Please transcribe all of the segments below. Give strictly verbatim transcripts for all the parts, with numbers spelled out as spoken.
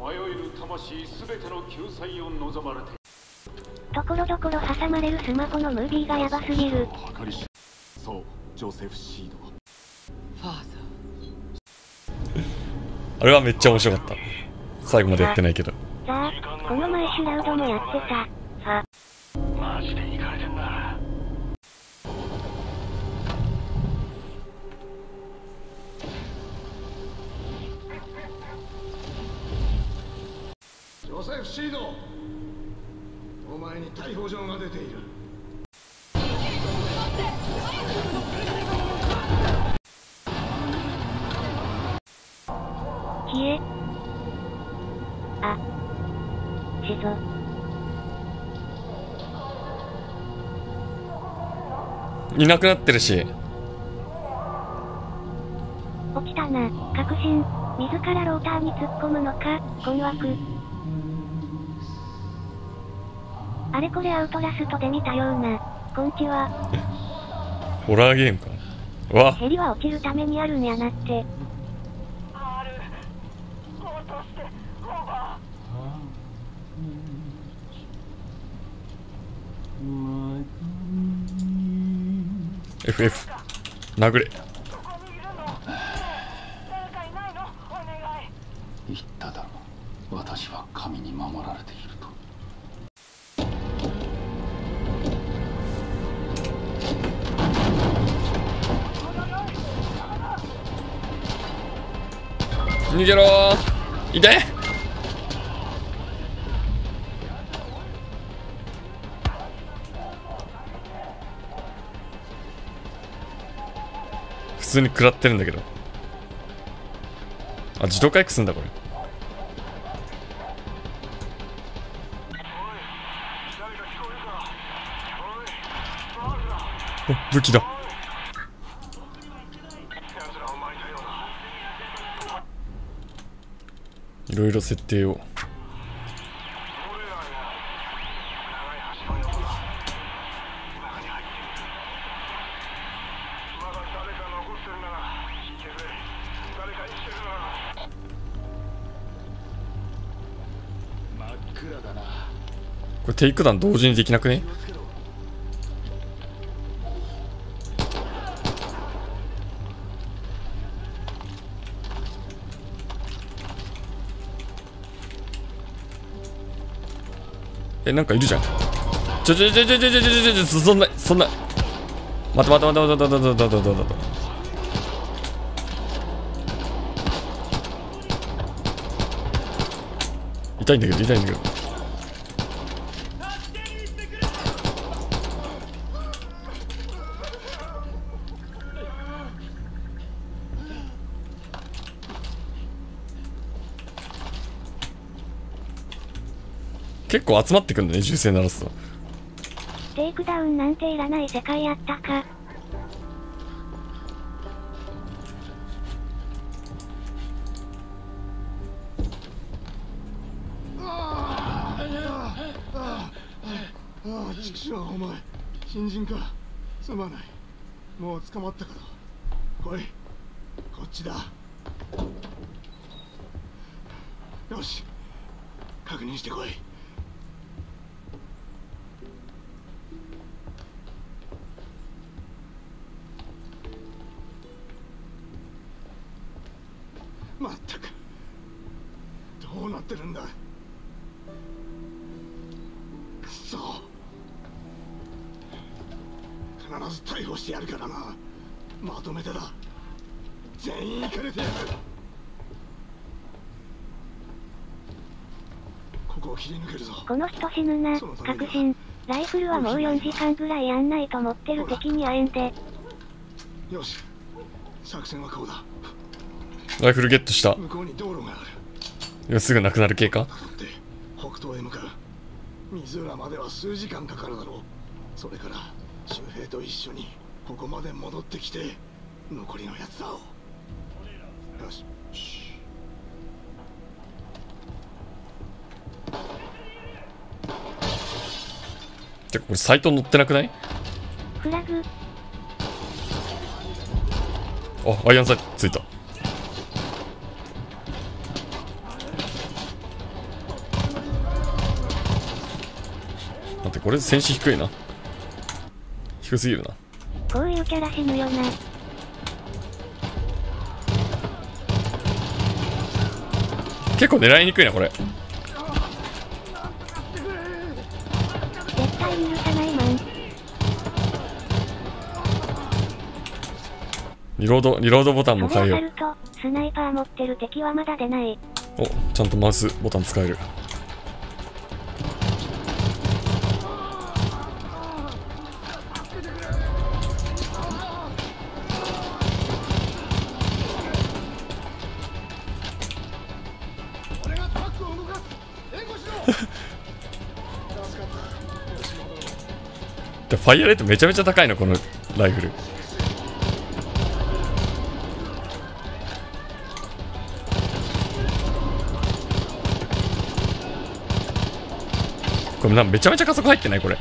迷える魂すべての救済を望まれている。ところどころ挟まれるスマホのムービーがヤバすぎる。そう、ジョセフ・シード。ファーザー。あれはめっちゃ面白かった。最後までやってないけど。さあ、この前シュラウドもやってた。あ。マジでイカれてんな。ジョセフ・シード。お前に逮捕状が出ている。消え。あ。死ぞ。いなくなってるし。起きたな、確信。自らローターに突っ込むのか、困惑。あれこれアウトラストで見たような、こんちは。ホラーゲームか。わ。ヘリは落ちるためにあるんやなって。エフエフ 殴れ。言っただろ、私は神に守られていると。逃げろー。いて。普通に食らってるんだけど。あ、自動回復すんだこれ。お、武器だ。いろいろ設定を。これテイクダウン同時にできなくね？え、なんかいるじゃん。ちょちょちょちょちょちょちょちょ、そんなそんな。待って待って待って待って待って待って待って待って。痛いんだけど痛いんだけど。結構集まってくるんだね、銃声鳴らすと。テイクダウンなんていらない世界やったか。あああ、ちくしょう、お前新人か。すまない、もう捕まったから。来い、こっちだ。よし、確認してこい。まったく、どうなってるんだ。くそ、必ず逮捕してやるからな。まとめてだ、全員行かれてやる。ここを切り抜けるぞ。この人死ぬな、確信。ライフルはもうよじかんぐらいやんないと持ってる敵にあえんで。よし、作戦はこうだ。ライフルゲットした。今すぐなくなる系か。北東へ向かう。水浦までは数時間かかるだろう。それから周平と一緒にここまで戻ってきて、残りのやつだを。よし、てかこれサイト載ってなくない？フラグ。あ、アイアンサイトついた。待ってこれ戦士低いな、低すぎるな。こういうキャラ死ぬよな。結構狙いにくいなこれ。絶対許さないマン。リロードリロードボタンも変えよう。スナイパー持ってる敵はまだ出ない。お、ちゃんとマウスボタン使える。ファイアレートめちゃめちゃ高いのこのライフル。これなんめちゃめちゃ加速入ってないこれ。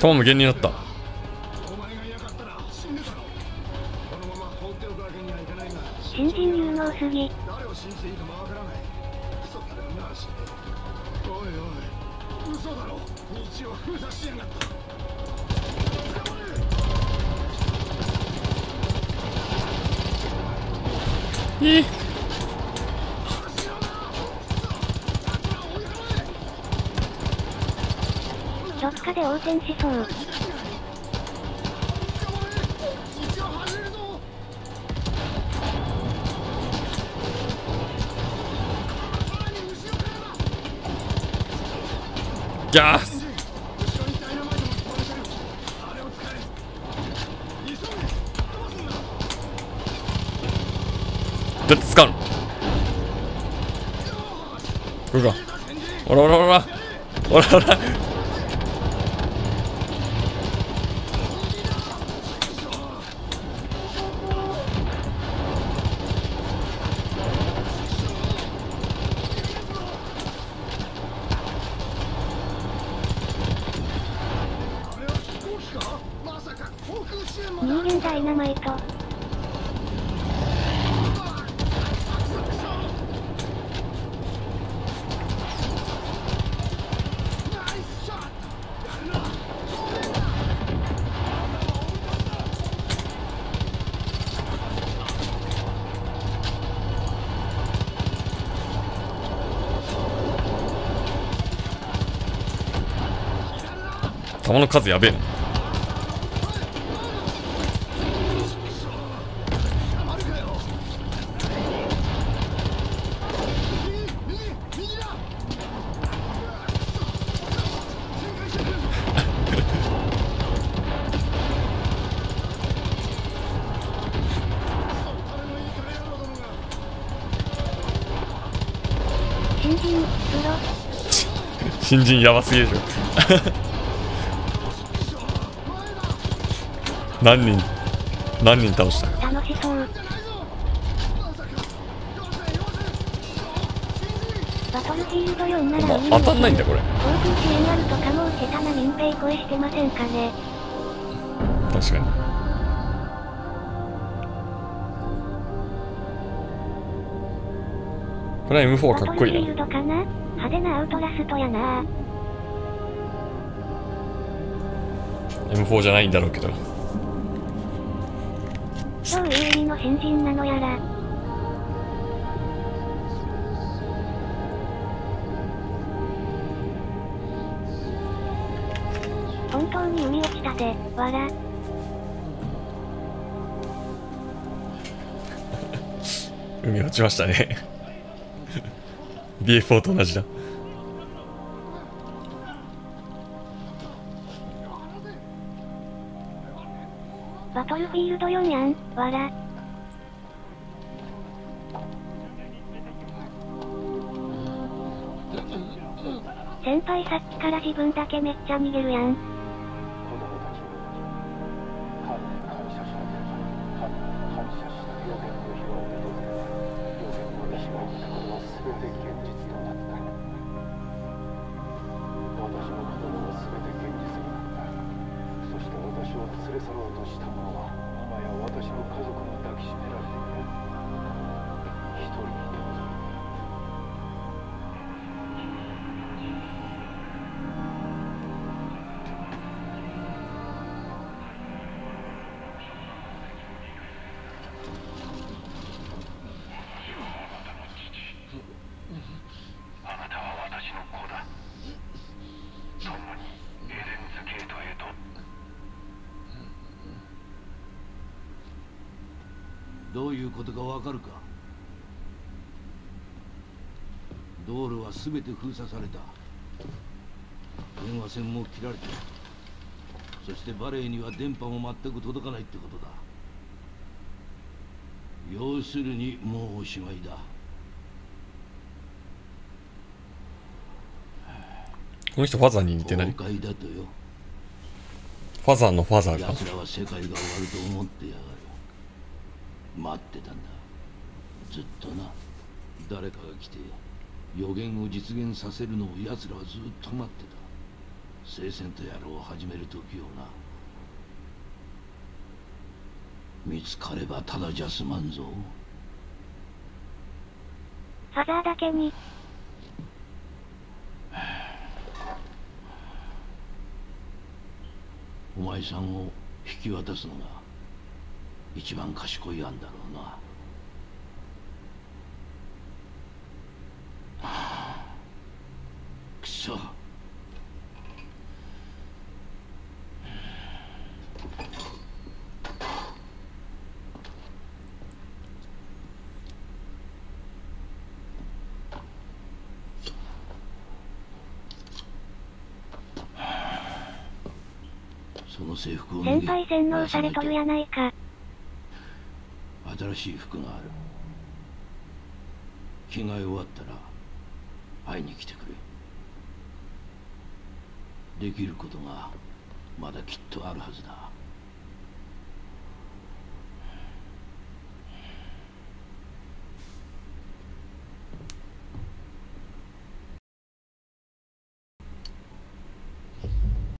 弾無限になった。新人有能すぎ。いい。どっかで横転しそう。ギャースどうやって使うのこれか。おらおらおらおらおら人間ダイナマイト。弾の数やべえな。新人プロ新人やばすぎでしょ何人何人倒した。楽しそう。バトルフィールドよんなら、まあ、当たんないんだこれ。航空支援あるとかもう下手な民兵声してませんかね。確かにこれは エムフォー かっこいいな。派手なアウトラストやな。 エムフォー じゃないんだろうけど。超有利の新人なのやら。本当に海落ちたで笑。海落ちましたねビーフォー と同じだ。バトルフィールドよんやんわら。先輩さっきから自分だけめっちゃ逃げるやん。が連れ去ろうとした者は今や私の家族に抱きしめられている。一人にどうぞ。どういうことかわかるか？道路はすべて封鎖された。電話線も切られてる。そしてバレーには電波も全く届かないってことだ。要するにもうおしまいだ。この人ファザーに似てない？崩壊だとよ。ファザーのファザーが。奴らは世界が終わると思ってやがる。待ってたんだ、ずっとな。誰かが来て予言を実現させるのを奴らはずっと待ってた。聖戦と野郎を始める時をな。見つかればただじゃ済まんぞ。ファザーだけに。お前さんを引き渡すのが一番賢い案だろうな。くそ。その制服を脱げ。先輩洗脳されとるやないか。新しい服がある。着替え終わったら会いに来てくれ。できることがまだきっとあるはずだ。